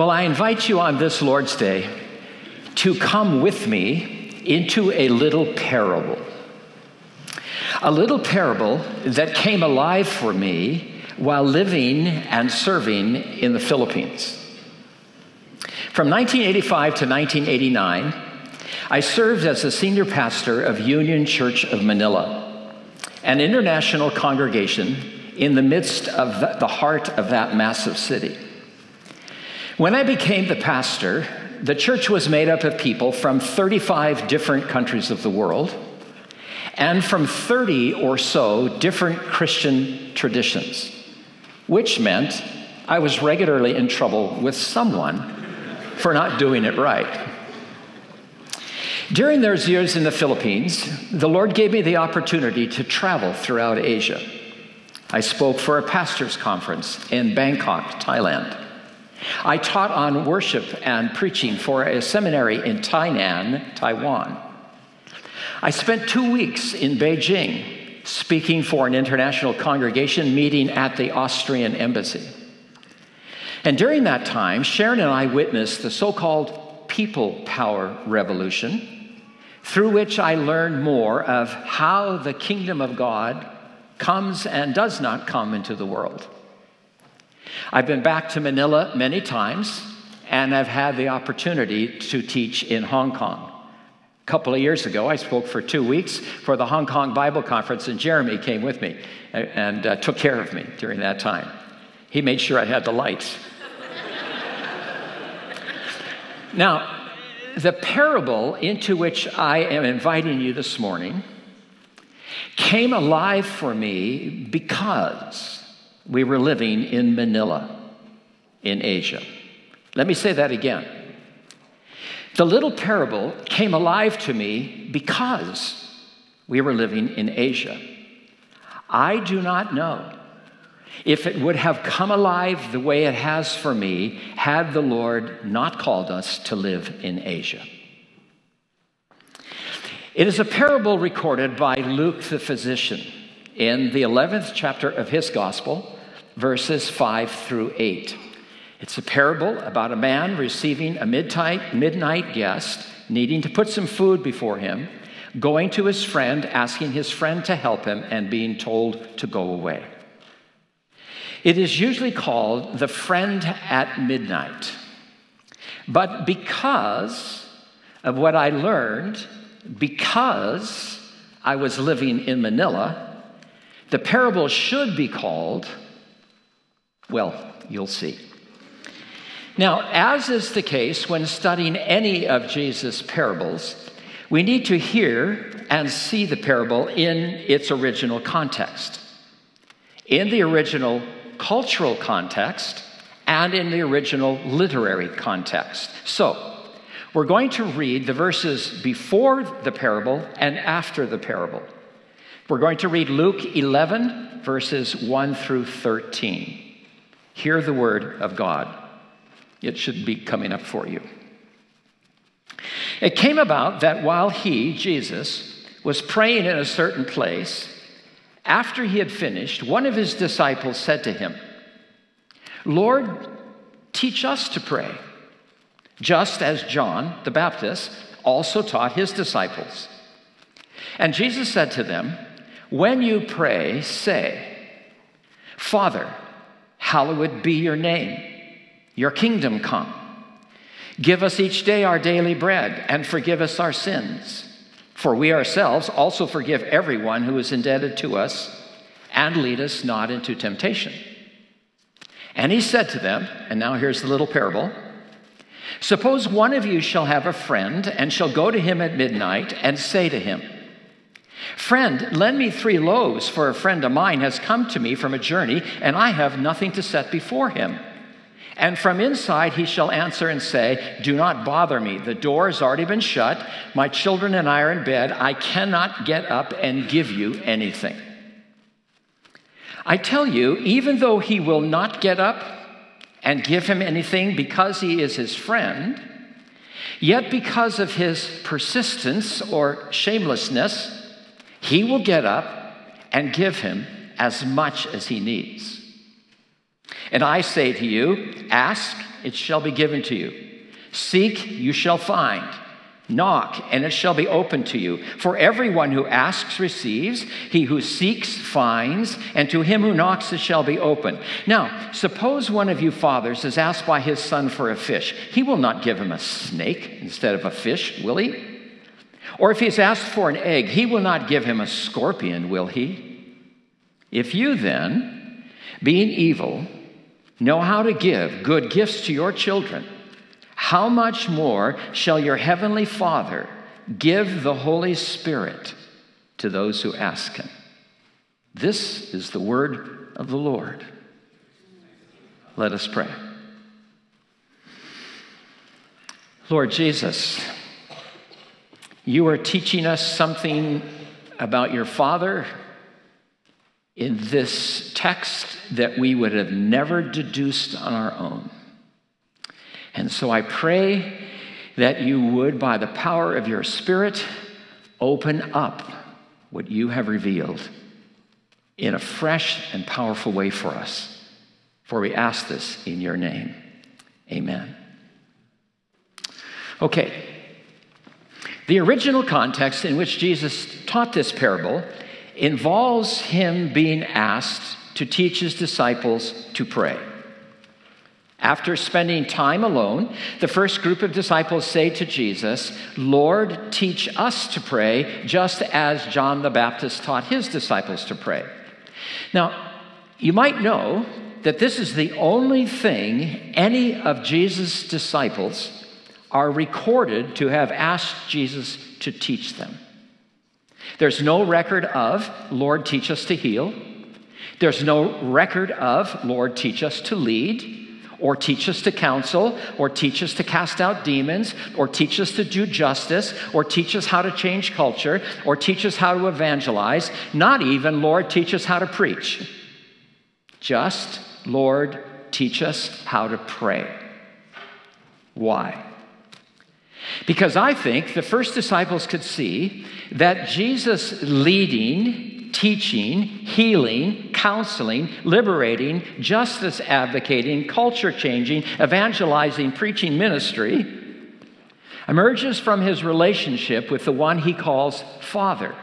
Well, I invite you on this Lord's Day to come with me into a little parable. A little parable that came alive for me while living and serving in the Philippines. From 1985 to 1989, I served as the senior pastor of Union Church of Manila, an international congregation in the midst of the heart of that massive city. When I became the pastor, the church was made up of people from 35 different countries of the world, and from 30 or so different Christian traditions, which meant I was regularly in trouble with someone for not doing it right. During those years in the Philippines, the Lord gave me the opportunity to travel throughout Asia. I spoke for a pastor's conference in Bangkok, Thailand. I taught on worship and preaching for a seminary in Tainan, Taiwan. I spent 2 weeks in Beijing speaking for an international congregation meeting at the Austrian embassy. And during that time, Sharon and I witnessed the so-called people power revolution, through which I learned more of how the kingdom of God comes and does not come into the world. I've been back to Manila many times, and I've had the opportunity to teach in Hong Kong. A couple of years ago, I spoke for 2 weeks for the Hong Kong Bible Conference, and Jeremy came with me and took care of me during that time. He made sure I had the lights. Now, the parable into which I am inviting you this morning came alive for me because we were living in Manila, in Asia. Let me say that again. The little parable came alive to me because we were living in Asia. I do not know if it would have come alive the way it has for me had the Lord not called us to live in Asia. It is a parable recorded by Luke the physician in the 11th chapter of his gospel, verses 5 through 8. It's a parable about a man receiving a midnight guest, needing to put some food before him, going to his friend, asking his friend to help him, and being told to go away. It is usually called the friend at midnight. But because of what I learned, because I was living in Manila, the parable should be called, well, you'll see. Now, as is the case when studying any of Jesus' parables, we need to hear and see the parable in its original context, in the original cultural context, and in the original literary context. So, we're going to read the verses before the parable and after the parable. We're going to read Luke 11, verses 1 through 13. Hear the word of God. It should be coming up for you. It came about that while he, Jesus, was praying in a certain place, after he had finished, one of his disciples said to him, "Lord, teach us to pray, just as John the Baptist also taught his disciples." And Jesus said to them, "When you pray, say, 'Father, hallowed be your name. Your kingdom come. Give us each day our daily bread, and forgive us our sins. For we ourselves also forgive everyone who is indebted to us, and lead us not into temptation.'" And he said to them, and now here's the little parable, "Suppose one of you shall have a friend, and shall go to him at midnight, and say to him, 'Friend, lend me 3 loaves, for a friend of mine has come to me from a journey, and I have nothing to set before him.' And from inside he shall answer and say, 'Do not bother me. The door has already been shut. My children and I are in bed. I cannot get up and give you anything.' I tell you, even though he will not get up and give him anything because he is his friend, yet because of his persistence or shamelessness, he will get up and give him as much as he needs. And I say to you, ask, it shall be given to you. Seek, you shall find. Knock, and it shall be opened to you. For everyone who asks receives, he who seeks finds, and to him who knocks it shall be opened. Now, suppose one of you fathers is asked by his son for a fish. He will not give him a snake instead of a fish, will he? Or if he is asked for an egg, he will not give him a scorpion, will he? If you then, being evil, know how to give good gifts to your children, how much more shall your heavenly Father give the Holy Spirit to those who ask him? This is the word of the Lord. Let us pray. Lord Jesus, you are teaching us something about your Father in this text that we would have never deduced on our own. And so I pray that you would, by the power of your Spirit, open up what you have revealed in a fresh and powerful way for us. For we ask this in your name. Amen. Okay. The original context in which Jesus taught this parable involves him being asked to teach his disciples to pray. After spending time alone, the first group of disciples say to Jesus, "Lord, teach us to pray, just as John the Baptist taught his disciples to pray." Now, you might know that this is the only thing any of Jesus' disciples are recorded to have asked Jesus to teach them. There's no record of, "Lord, teach us to heal." There's no record of, "Lord, teach us to lead," or teach us to counsel, or teach us to cast out demons, or teach us to do justice, or teach us how to change culture, or teach us how to evangelize. Not even, "Lord, teach us how to preach." Just, "Lord, teach us how to pray." Why? Because I think the first disciples could see that Jesus leading, teaching, healing, counseling, liberating, justice advocating, culture changing, evangelizing, preaching ministry emerges from his relationship with the one he calls Father.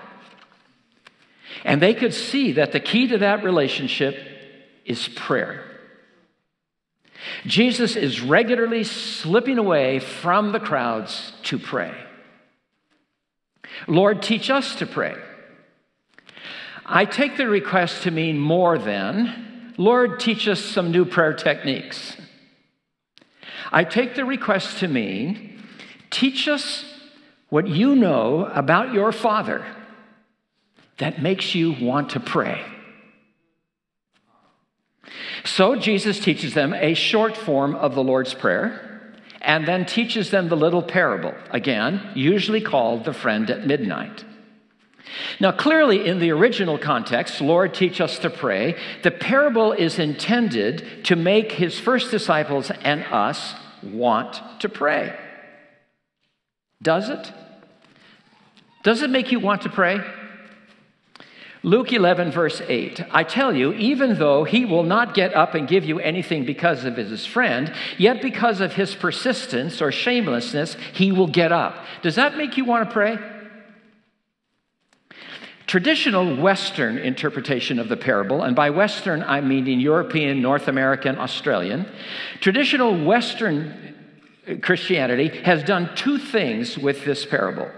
And they could see that the key to that relationship is prayer. Jesus is regularly slipping away from the crowds to pray. "Lord, teach us to pray." I take the request to mean more than, "Lord, teach us some new prayer techniques." I take the request to mean, teach us what you know about your Father that makes you want to pray. So Jesus teaches them a short form of the Lord's Prayer and then teaches them the little parable, again, usually called the friend at midnight. Now, clearly, in the original context, "Lord, teach us to pray," the parable is intended to make his first disciples and us want to pray. Does it? Does it make you want to pray? Luke 11, verse 8, "I tell you, even though he will not get up and give you anything because of his friend, yet because of his persistence or shamelessness, he will get up." Does that make you want to pray? Traditional Western interpretation of the parable, and by Western I mean European, North American, Australian, traditional Western Christianity has done two things with this parable.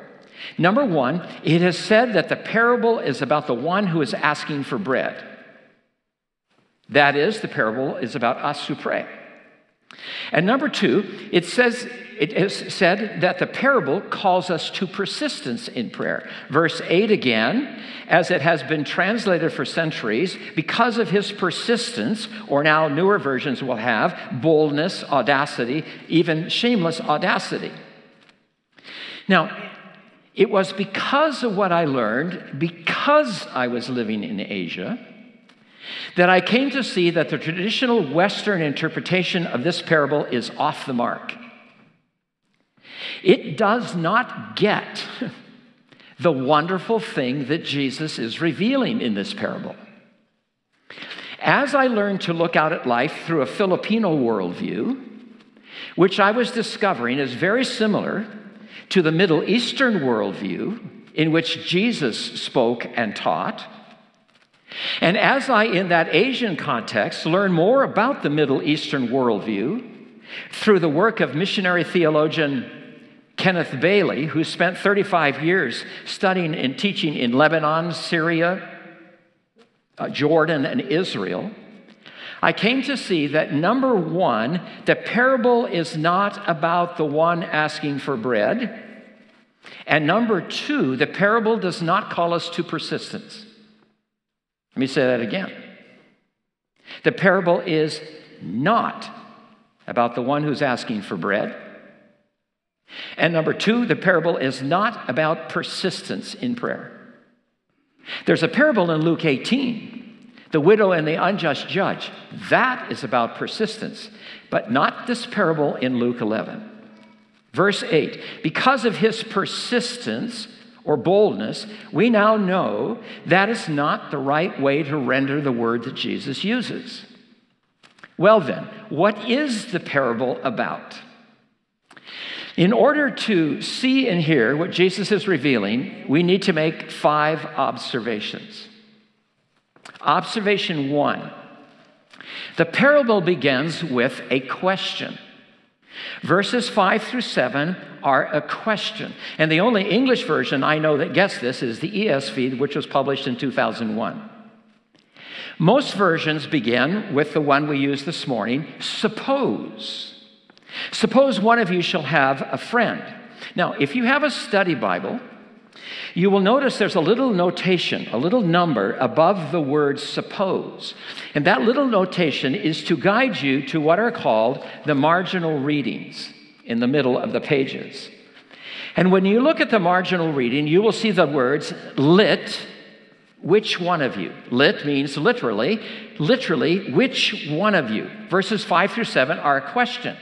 Number one, it has said that the parable is about the one who is asking for bread. That is, the parable is about us who pray. And number two, it is said that the parable calls us to persistence in prayer. Verse 8 again, as it has been translated for centuries, "because of his persistence," or now newer versions will have, "boldness, audacity, even shameless audacity." Now, it was because of what I learned, because I was living in Asia, that I came to see that the traditional Western interpretation of this parable is off the mark. It does not get the wonderful thing that Jesus is revealing in this parable. As I learned to look out at life through a Filipino worldview, which I was discovering is very similar to the Middle Eastern worldview in which Jesus spoke and taught, and as I, in that Asian context, learn more about the Middle Eastern worldview through the work of missionary theologian Kenneth Bailey, who spent 35 years studying and teaching in Lebanon, Syria, Jordan, and Israel, I came to see that, number one, the parable is not about the one asking for bread, and number two, the parable does not call us to persistence. Let me say that again. The parable is not about the one who's asking for bread. And number two, the parable is not about persistence in prayer. There's a parable in Luke 18, the widow and the unjust judge. That is about persistence, but not this parable in Luke 11. Verse 8, because of his persistence, or boldness, we now know that is not the right way to render the word that Jesus uses. Well then, what is the parable about? In order to see and hear what Jesus is revealing, we need to make five observations. Observation one, the parable begins with a question. Verses 5 through 7 are a question. And the only English version I know that gets this is the ESV, which was published in 2001. Most versions begin with the one we used this morning, suppose. Suppose one of you shall have a friend. Now, if you have a study Bible, you will notice there's a little notation, a little number above the word suppose. And that little notation is to guide you to what are called the marginal readings in the middle of the pages. And when you look at the marginal reading, you will see the words lit, which one of you? Lit means literally, which one of you? Verses 5 through 7 are a question.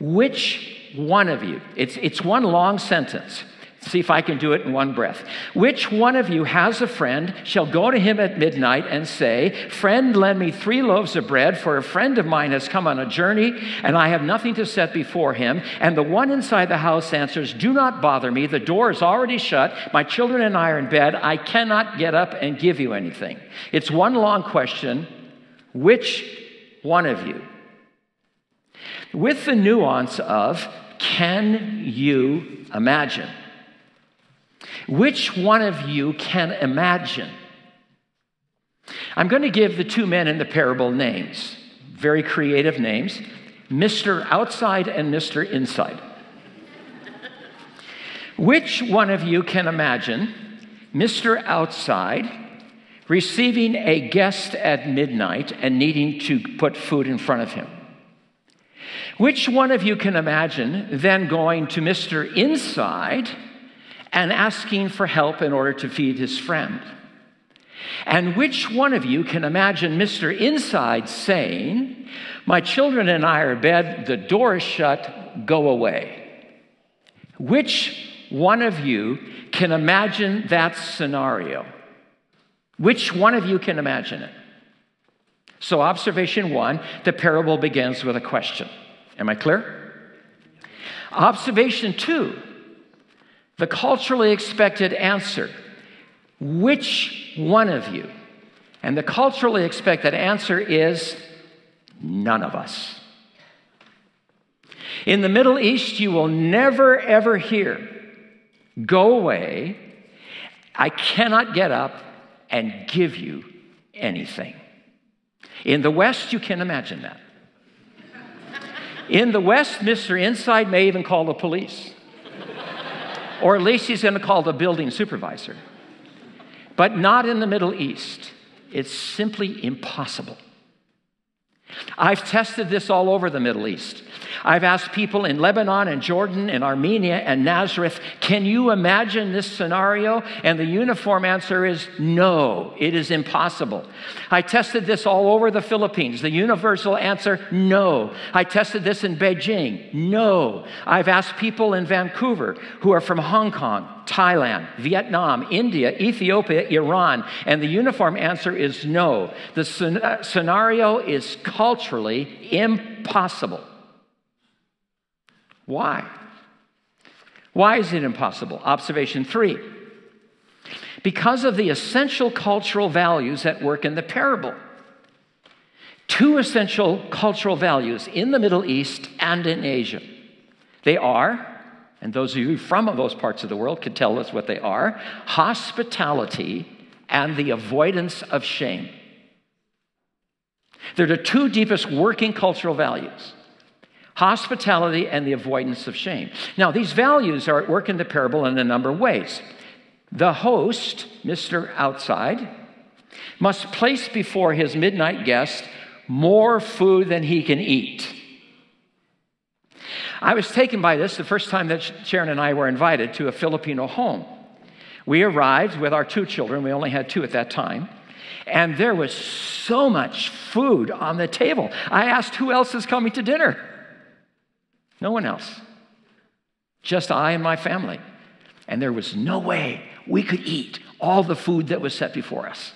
Which one of you? It's one long sentence. See if I can do it in one breath. Which one of you has a friend, shall go to him at midnight and say, friend, lend me 3 loaves of bread, for a friend of mine has come on a journey, and I have nothing to set before him. And the one inside the house answers, do not bother me. The door is already shut. My children and I are in bed. I cannot get up and give you anything. It's one long question. Which one of you? With the nuance of, can you imagine? Which one of you can imagine? I'm going to give the two men in the parable names, very creative names, Mr. Outside and Mr. Inside. Which one of you can imagine Mr. Outside receiving a guest at midnight and needing to put food in front of him? Which one of you can imagine then going to Mr. Inside and asking for help in order to feed his friend? And which one of you can imagine Mr. Inside saying, my children and I are in bed, the door is shut, go away? Which one of you can imagine that scenario? Which one of you can imagine it? So observation one, the parable begins with a question. Am I clear? Observation two, the culturally expected answer, which one of you? And the culturally expected answer is none of us. In the Middle East, you will never, ever hear, go away, I cannot get up and give you anything. In the West, you can imagine that. In the West, Mr. Inside may even call the police. Or at least he's going to call the building supervisor. But not in the Middle East. It's simply impossible. I've tested this all over the Middle East. I've asked people in Lebanon and Jordan and Armenia and Nazareth, can you imagine this scenario? And the uniform answer is no, it is impossible. I tested this all over the Philippines. The universal answer, no. I tested this in Beijing, no. I've asked people in Vancouver who are from Hong Kong, Thailand, Vietnam, India, Ethiopia, Iran, and the uniform answer is no. The scenario is culturally impossible. Why? Why is it impossible? Observation 3. Because of the essential cultural values at work in the parable. Two essential cultural values in the Middle East and in Asia. They are, and those of you from those parts of the world could tell us what they are, hospitality and the avoidance of shame. They're the two deepest working cultural values. Hospitality and the avoidance of shame. Now, these values are at work in the parable in a number of ways. The host, Mr. Outside, must place before his midnight guest more food than he can eat. I was taken by this the first time that Sharon and I were invited to a Filipino home. We arrived with our two children. We only had two at that time. And there was so much food on the table. I asked, who else is coming to dinner? No one else. Just I and my family. And there was no way we could eat all the food that was set before us.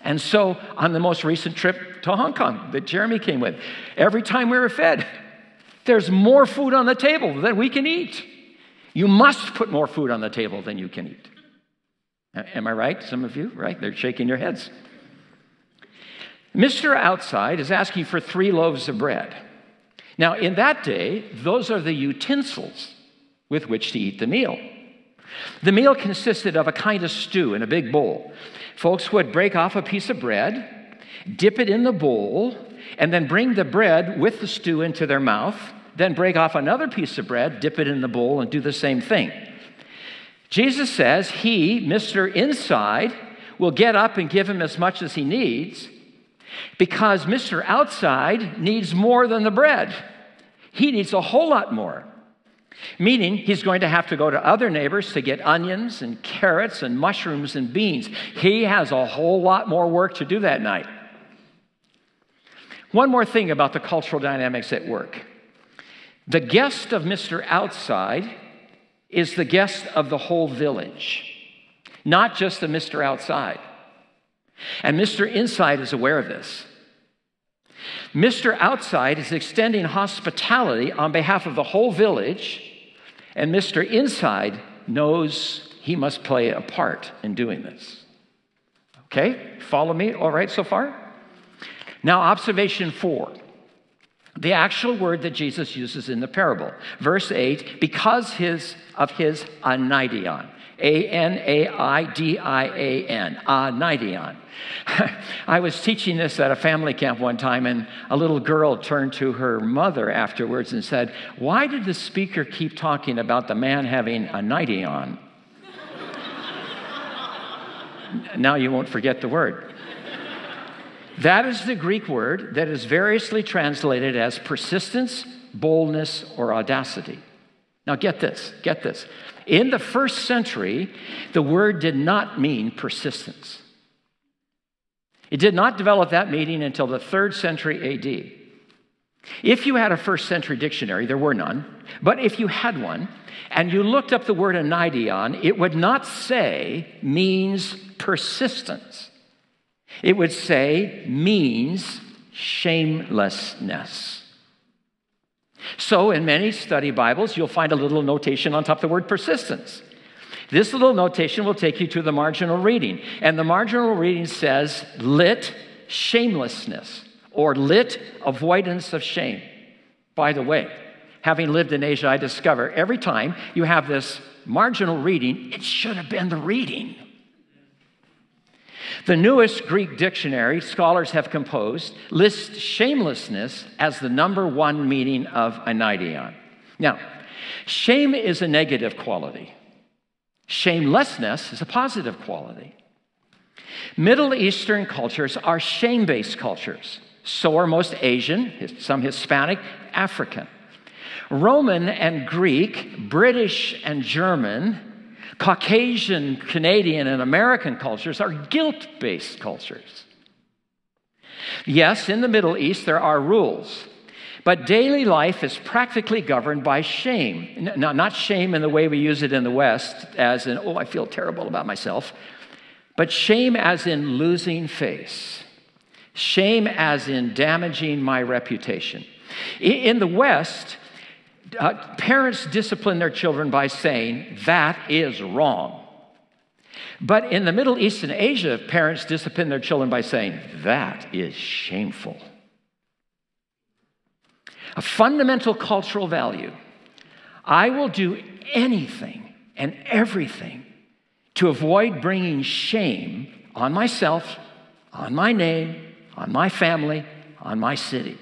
And so, on the most recent trip to Hong Kong that Jeremy came with, every time we were fed, there's more food on the table than we can eat. You must put more food on the table than you can eat. Am I right? Some of you, right? They're shaking your heads. Mr. Outside is asking for 3 loaves of bread. Now, in that day, those are the utensils with which to eat the meal. The meal consisted of a kind of stew in a big bowl. Folks would break off a piece of bread, dip it in the bowl, and then bring the bread with the stew into their mouth, then break off another piece of bread, dip it in the bowl, and do the same thing. Jesus says he, Mr. Inside, will get up and give him as much as he needs, because Mr. Outside needs more than the bread. He needs a whole lot more. Meaning he's going to have to go to other neighbors to get onions and carrots and mushrooms and beans. He has a whole lot more work to do that night. One more thing about the cultural dynamics at work. The guest of Mr. Outside is the guest of the whole village, not just the Mr. Outside. And Mr. Inside is aware of this. Mr. Outside is extending hospitality on behalf of the whole village, and Mr. Inside knows he must play a part in doing this. Okay? Follow me? All right so far? Now, observation 4. The actual word that Jesus uses in the parable. Verse 8, because of his anaidion. A-N-A-I-D-I-A-N, anaidion. I was teaching this at a family camp one time, and a little girl turned to her mother afterwards and said, why did the speaker keep talking about the man having anaidion? Now you won't forget the word. That is the Greek word that is variously translated as persistence, boldness, or audacity. Now get this. In the first century, the word did not mean persistence. It did not develop that meaning until the 3rd century AD. If you had a first century dictionary, there were none, but if you had one and you looked up the word anaidion, it would not say means persistence. It would say means shamelessness. So in many study Bibles, you'll find a little notation on top of the word persistence. This little notation will take you to the marginal reading. And the marginal reading says lit shamelessness or lit avoidance of shame. By the way, having lived in Asia, I discover every time you have this marginal reading, it should have been the reading. The newest Greek dictionary scholars have composed lists shamelessness as the #1 meaning of anaidion. Now, shame is a negative quality. Shamelessness is a positive quality. Middle Eastern cultures are shame-based cultures. So are most Asian, some Hispanic, African. Roman and Greek, British and German, Caucasian, Canadian, and American cultures are guilt-based cultures. Yes, in the Middle East there are rules, but daily life is practically governed by shame. Now, not shame in the way we use it in the West, as in, oh, I feel terrible about myself, but shame as in losing face. Shame as in damaging my reputation. In the West, parents discipline their children by saying, that is wrong. But in the Middle East and Asia, parents discipline their children by saying, that is shameful. A fundamental cultural value. I will do anything and everything to avoid bringing shame on myself, on my name, on my family, on my city.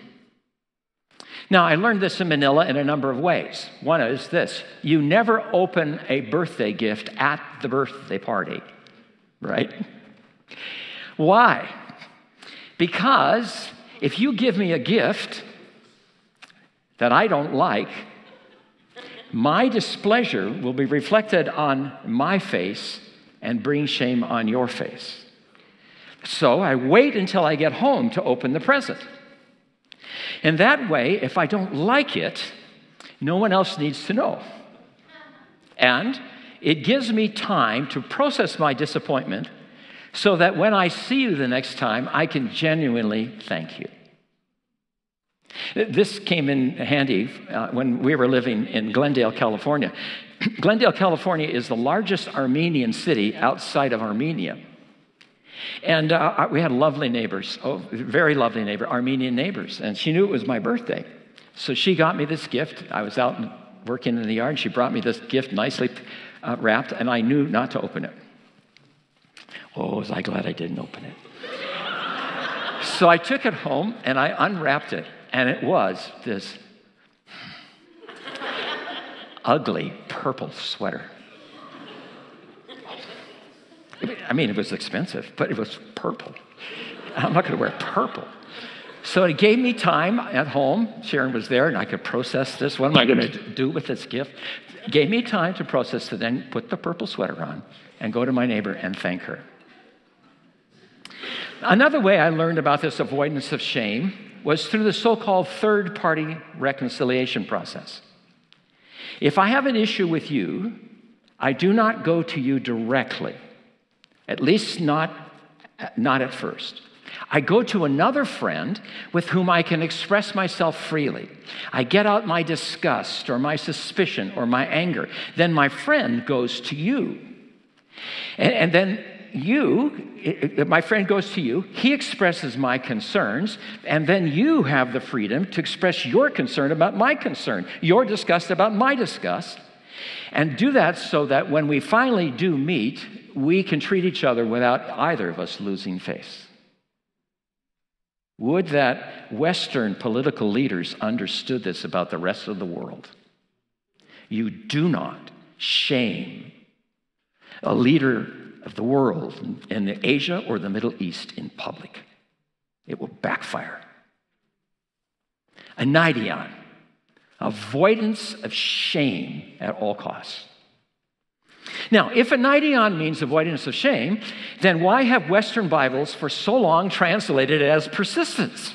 Now, I learned this in Manila in a number of ways. One is this: you never open a birthday gift at the birthday party, right? Why? Because if you give me a gift that I don't like, my displeasure will be reflected on my face and bring shame on your face. So I wait until I get home to open the present. And that way, if I don't like it, no one else needs to know. And it gives me time to process my disappointment so that when I see you the next time, I can genuinely thank you. This came in handy when we were living in Glendale, California. Glendale, California is the largest Armenian city outside of Armenia. And we had lovely neighbors, very lovely neighbor, Armenian neighbors. And she knew it was my birthday. So she got me this gift. I was out working in the yard. She brought me this gift nicely wrapped, and I knew not to open it. Oh, was I glad I didn't open it. So I took it home, and I unwrapped it. And it was this ugly purple sweater. I mean, it was expensive, but it was purple. I'm not going to wear purple. So it gave me time at home. Sharon was there, and I could process this. What am I going to do with this gift? It gave me time to process to then put the purple sweater on and go to my neighbor and thank her. Another way I learned about this avoidance of shame was through the so-called third-party reconciliation process. If I have an issue with you, I do not go to you directly. At least not at first. I go to another friend with whom I can express myself freely. I get out my disgust or my suspicion or my anger. Then my friend goes to you. And then my friend goes to you. He expresses my concerns. And then you have the freedom to express your concern about my concern, your disgust about my disgust. And do that so that when we finally do meet, we can treat each other without either of us losing face. Would that Western political leaders understood this about the rest of the world. You do not shame a leader of the world in Asia or the Middle East in public. It will backfire. Anaideon, avoidance of shame at all costs. Now, if anaideon means avoidance of shame, then why have Western Bibles for so long translated it as persistence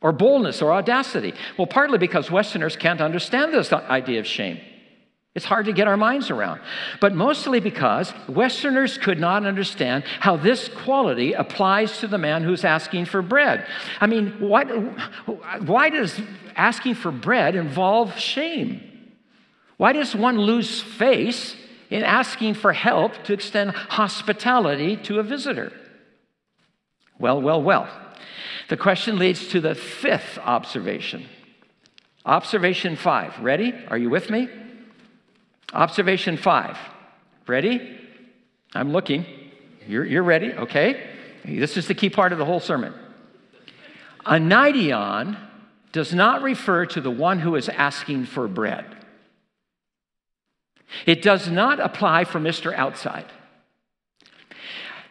or boldness or audacity? Well, partly because Westerners can't understand this idea of shame. It's hard to get our minds around. But mostly because Westerners could not understand how this quality applies to the man who's asking for bread. I mean, why does asking for bread involve shame? Why does one lose face in asking for help to extend hospitality to a visitor? Well. The question leads to the fifth observation. Observation 5. Ready? Are you with me? Observation 5. Ready? I'm looking. You're ready? Okay. This is the key part of the whole sermon. Anaideon does not refer to the one who is asking for bread. It does not apply for Mr. Outside.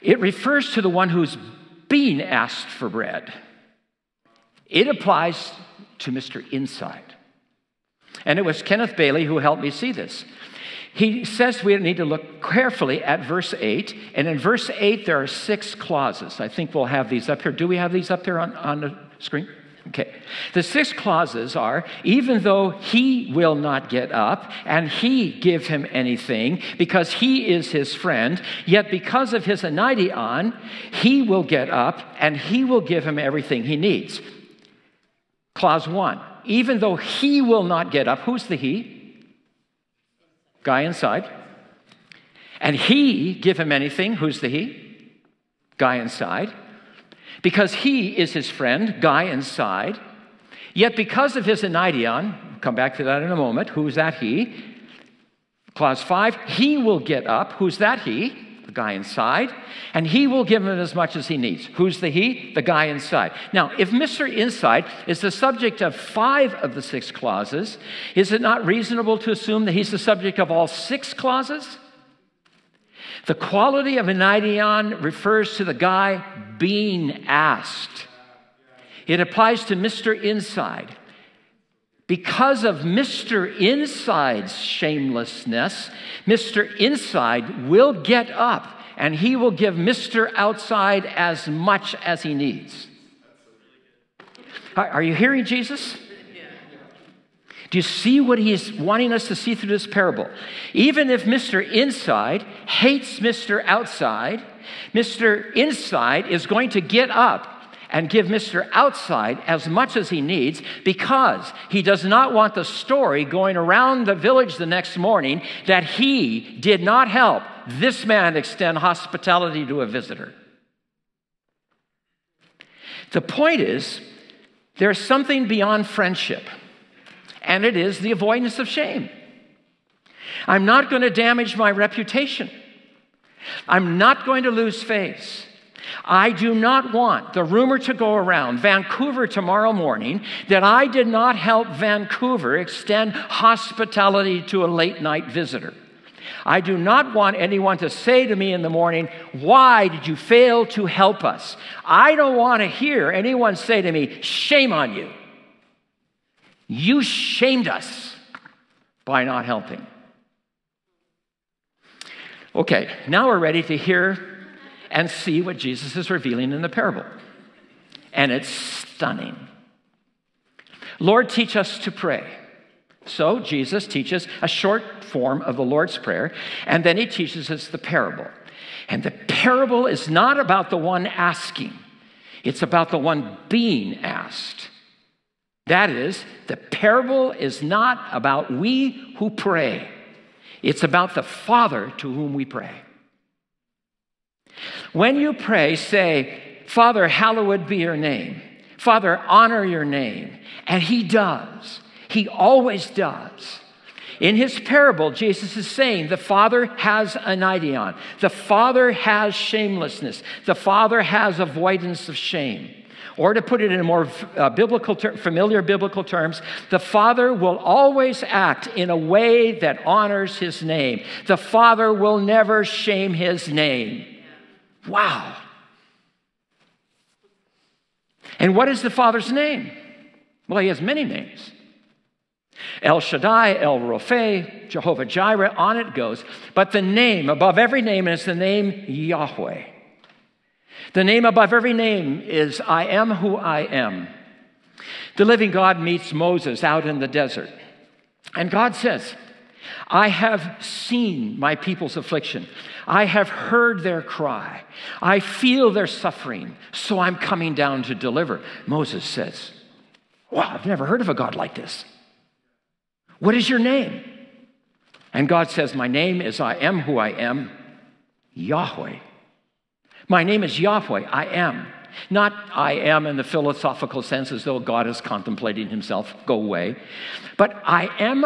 It refers to the one who's being asked for bread. It applies to Mr. Inside. And it was Kenneth Bailey who helped me see this. He says we need to look carefully at verse 8. And in verse 8, there are 6 clauses. I think we'll have these up here. Do we have these up there on the screen? Okay. The 6 clauses are, even though he will not get up, and he give him anything, because he is his friend, yet because of his anidion, he will get up, and he will give him everything he needs. Clause 1, even though he will not get up, who's the he? Guy inside. And he give him anything, who's the he? Guy inside. Because he is his friend, guy inside, yet because of his anidion, we'll come back to that in a moment, who's that he? Clause 5, he will get up, who's that he? The guy inside, and he will give him as much as he needs. Who's the he? The guy inside. Now, if Mr. Inside is the subject of 5 of the 6 clauses, is it not reasonable to assume that he's the subject of all 6 clauses? The quality of anidion refers to the guy being asked. It applies to Mr. Inside. Because of Mr. Inside's shamelessness, Mr. Inside will get up and he will give Mr. Outside as much as he needs. Are you hearing Jesus? Do you see what he's wanting us to see through this parable? Even if Mr. Inside hates Mr. Outside, Mr. Inside is going to get up and give Mr. Outside as much as he needs, because he does not want the story going around the village the next morning that he did not help this man extend hospitality to a visitor. The point is, there's something beyond friendship, and it is the avoidance of shame. I'm not going to damage my reputation. I'm not going to lose face. I do not want the rumor to go around Vancouver tomorrow morning that I did not help Vancouver extend hospitality to a late-night visitor. I do not want anyone to say to me in the morning, "Why did you fail to help us?" I don't want to hear anyone say to me, "Shame on you. You shamed us by not helping." Okay, now we're ready to hear and see what Jesus is revealing in the parable. And it's stunning. Lord, teach us to pray. So Jesus teaches a short form of the Lord's Prayer, and then he teaches us the parable. And the parable is not about the one asking. It's about the one being asked. That is, the parable is not about we who pray. It's about the Father to whom we pray. When you pray, say, "Father, hallowed be your name. Father, honor your name." And he does. He always does. In his parable, Jesus is saying the Father has anidion. The Father has shamelessness. The Father has avoidance of shame. Or to put it in more familiar biblical terms, the Father will always act in a way that honors his name. The Father will never shame his name. Wow. And what is the Father's name? Well, he has many names. El Shaddai, El Rophe, Jehovah Jireh, on it goes. But the name above every name is the name Yahweh. The name above every name is I am who I am. The living God meets Moses out in the desert. And God says, "I have seen my people's affliction. I have heard their cry. I feel their suffering, so I'm coming down to deliver." Moses says, "Wow, I've never heard of a God like this. What is your name?" And God says, "My name is I am who I am, Yahweh." My name is Yahweh, I am. Not I am in the philosophical sense as though God is contemplating himself, go away. But I am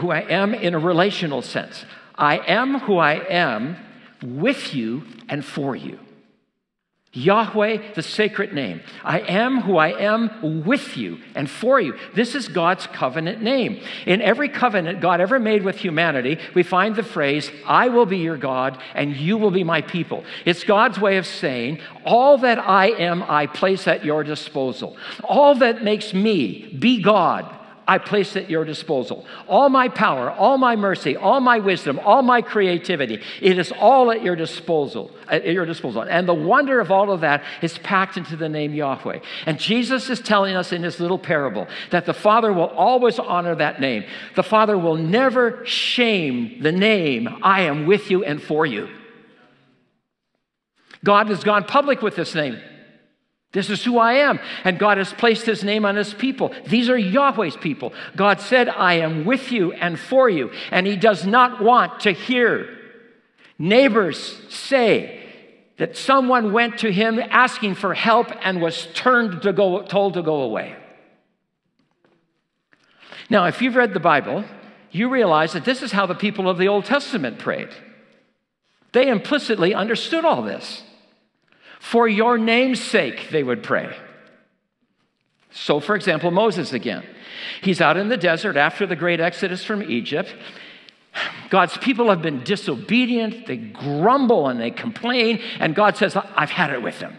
who I am in a relational sense. I am who I am with you and for you. Yahweh, the sacred name. I am who I am with you and for you. This is God's covenant name. In every covenant God ever made with humanity, we find the phrase, I will be your God and you will be my people. It's God's way of saying, all that I am, I place at your disposal. All that makes me be God, I place at your disposal. All my power, all my mercy, all my wisdom, all my creativity, it is all at your disposal. And the wonder of all of that is packed into the name Yahweh. And Jesus is telling us in his little parable that the Father will always honor that name. The Father will never shame the name, I am with you and for you. God has gone public with this name. This is who I am. And God has placed his name on his people. These are Yahweh's people. God said, I am with you and for you. And he does not want to hear neighbors say that someone went to him asking for help and was told to go away. Now, if you've read the Bible, you realize that this is how the people of the Old Testament prayed. They implicitly understood all this. For your name's sake, they would pray. So, for example, Moses again. He's out in the desert after the great exodus from Egypt. God's people have been disobedient. They grumble and they complain. And God says, I've had it with them.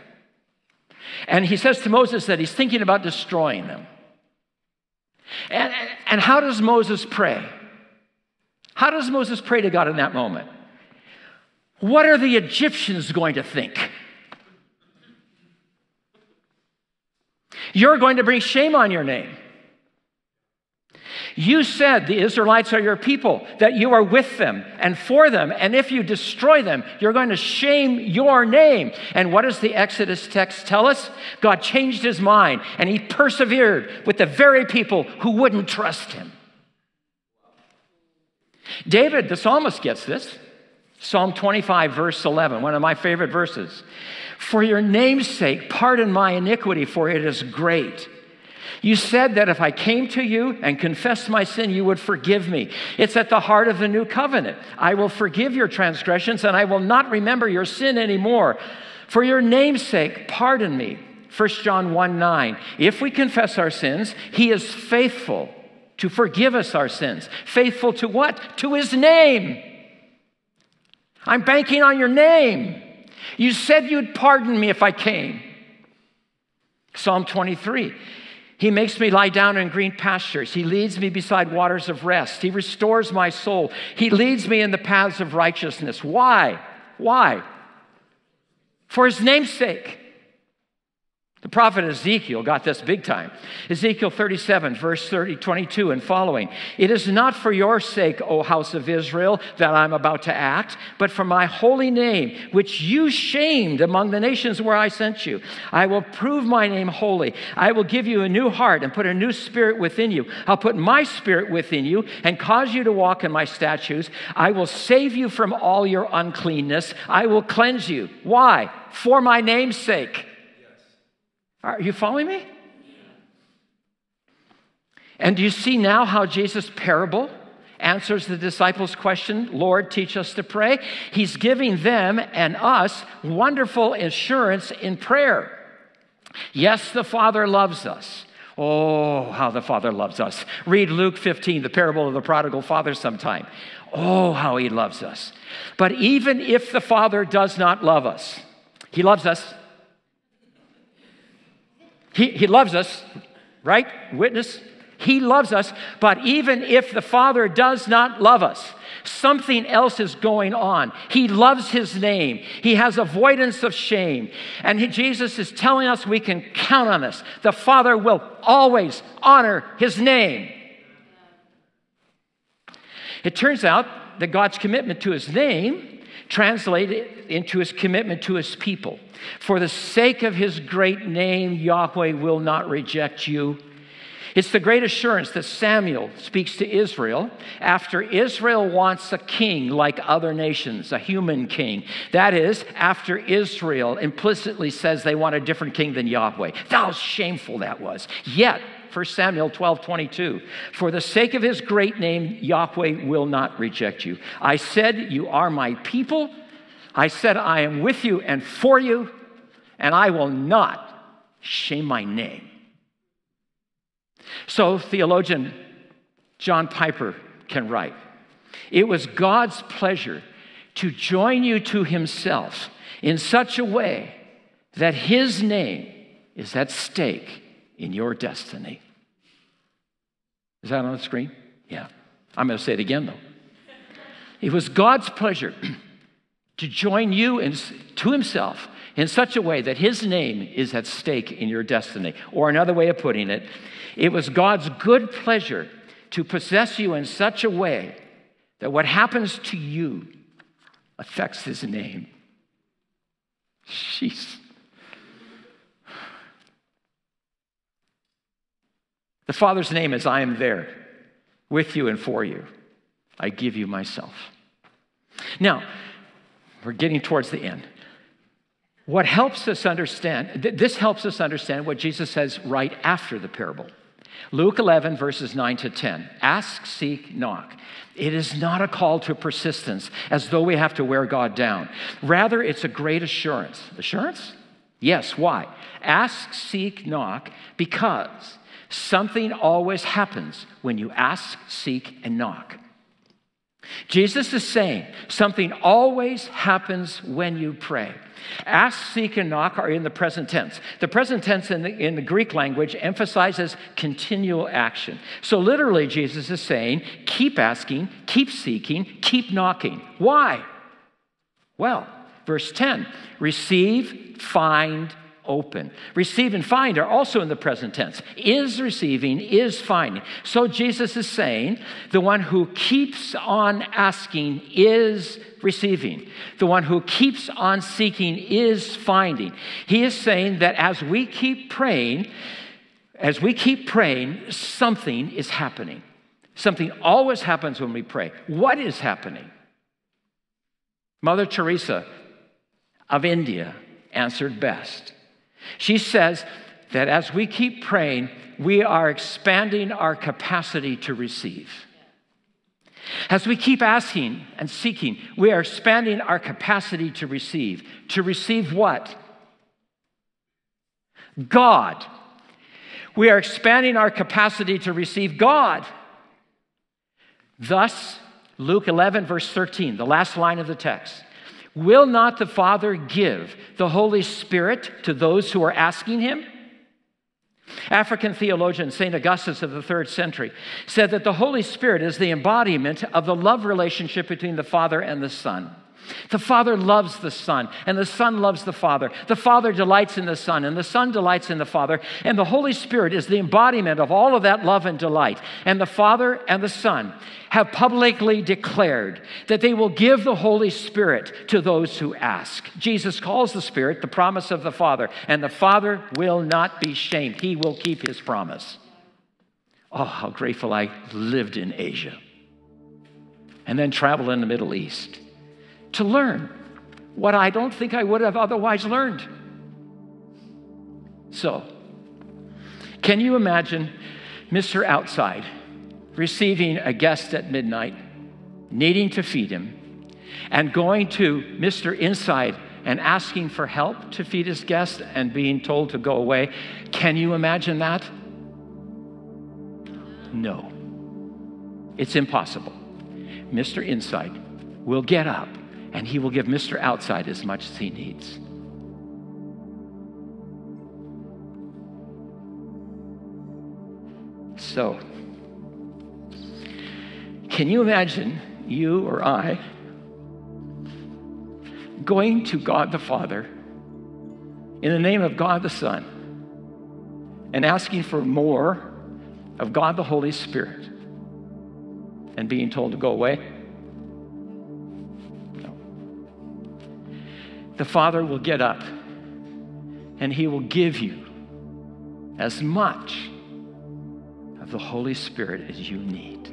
And he says to Moses that he's thinking about destroying them. And how does Moses pray? How does Moses pray to God in that moment? What are the Egyptians going to think? You're going to bring shame on your name. You said the Israelites are your people, that you are with them and for them, and if you destroy them, you're going to shame your name. And what does the Exodus text tell us? God changed his mind, and he persevered with the very people who wouldn't trust him. David, the psalmist, gets this. Psalm 25, verse 11, one of my favorite verses. For your name's sake, pardon my iniquity, for it is great. You said that if I came to you and confessed my sin, you would forgive me. It's at the heart of the new covenant. I will forgive your transgressions, and I will not remember your sin anymore. For your name's sake, pardon me. 1 John 1, 9. If we confess our sins, he is faithful to forgive us our sins. Faithful to what? To his name. I'm banking on your name. You said you'd pardon me if I came. Psalm 23. He makes me lie down in green pastures. He leads me beside waters of rest. He restores my soul. He leads me in the paths of righteousness. Why? Why? For his name's sake. The prophet Ezekiel got this big time. Ezekiel 37, verse 22 and following. It is not for your sake, O house of Israel, that I'm about to act, but for my holy name, which you shamed among the nations where I sent you. I will prove my name holy. I will give you a new heart and put a new spirit within you. I'll put my spirit within you and cause you to walk in my statutes. I will save you from all your uncleanness. I will cleanse you. Why? For my name's sake. Are you following me? And do you see now how Jesus' parable answers the disciples' question, Lord, teach us to pray? He's giving them and us wonderful assurance in prayer. Yes, the Father loves us. Oh, how the Father loves us. Read Luke 15, the parable of the prodigal father sometime. Oh, how he loves us. But even if the Father does not love us, he loves us. He loves us, right? Witness? He loves us, but even if the Father does not love us, something else is going on. He loves his name. He has avoidance of shame. And Jesus is telling us we can count on this. The Father will always honor his name. It turns out that God's commitment to his name translated into his commitment to his people. For the sake of his great name, Yahweh will not reject you. It's the great assurance that Samuel speaks to Israel after Israel wants a king like other nations, a human king. That is, after Israel implicitly says they want a different king than Yahweh. How shameful that was. Yet, 1 Samuel 12:22, for the sake of his great name, Yahweh will not reject you. I said, you are my people. I said, I am with you and for you. and I will not shame my name. So theologian John Piper can write, "It was God's pleasure to join you to himself in such a way that his name is at stake in your destiny." Is that on the screen? Yeah. I'm going to say it again, though. It was God's pleasure to join you to himself in such a way that his name is at stake in your destiny. Or another way of putting it, it was God's good pleasure to possess you in such a way that what happens to you affects his name. Jeez. The Father's name is, "I am there with you and for you. I give you myself." Now, we're getting towards the end. What helps us understand, this helps us understand what Jesus says right after the parable. Luke 11, verses 9 to 10. Ask, seek, knock. It is not a call to persistence, as though we have to wear God down. Rather, it's a great assurance. Assurance? Yes. Why? Ask, seek, knock, because something always happens when you ask, seek, and knock. Jesus is saying something always happens when you pray. Ask, seek, and knock are in the present tense. The present tense in the Greek language emphasizes continual action. So literally, Jesus is saying, keep asking, keep seeking, keep knocking. Why? Well, verse 10, receive, find, open. Receive and find are also in the present tense. Is receiving, is finding. So Jesus is saying, the one who keeps on asking is receiving. The one who keeps on seeking is finding. He is saying that as we keep praying, something is happening. Something always happens when we pray. What is happening? Mother Teresa of India answered best. She says that as we keep praying, we are expanding our capacity to receive. As we keep asking and seeking, we are expanding our capacity to receive. To receive what? God. We are expanding our capacity to receive God. Thus, Luke 11, verse 13, the last line of the text. Will not the Father give the Holy Spirit to those who are asking him? African theologian St. Augustine of the 3rd century said that the Holy Spirit is the embodiment of the love relationship between the Father and the Son. The Father loves the Son, and the Son loves the Father. The Father delights in the Son, and the Son delights in the Father. And the Holy Spirit is the embodiment of all of that love and delight. And the Father and the Son have publicly declared that they will give the Holy Spirit to those who ask. Jesus calls the Spirit the promise of the Father, and the Father will not be shamed. He will keep his promise. Oh, how grateful I lived in Asia and then traveled in the Middle East to learn what I don't think I would have otherwise learned. So, can you imagine Mr. Outside receiving a guest at midnight, needing to feed him, and going to Mr. Inside and asking for help to feed his guest and being told to go away? Can you imagine that? No. It's impossible. Mr. Inside will get up, and he will give Mr. Outside as much as he needs. So, can you imagine you or I going to God the Father in the name of God the Son and asking for more of God the Holy Spirit and being told to go away? The Father will get up and he will give you as much of the Holy Spirit as you need.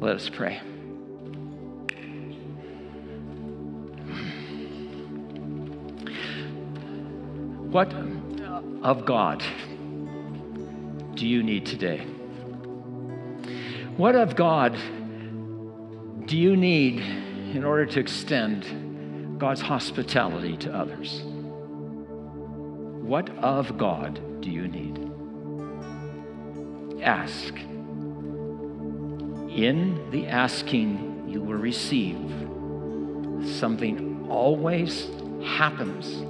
Let us pray. What of God do you need today? What of God do you need in order to extend God's hospitality to others. What of God do you need? Ask. In the asking, you will receive. Something always happens.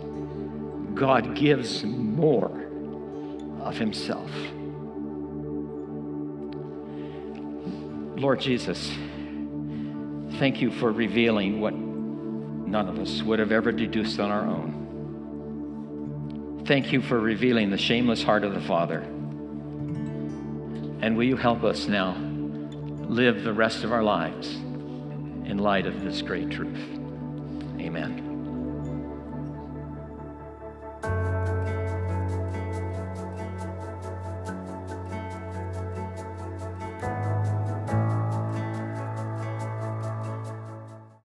God gives more of himself. Lord Jesus, thank you for revealing what none of us would have ever deduced on our own. Thank you for revealing the shameless heart of the Father. And will you help us now live the rest of our lives in light of this great truth? Amen.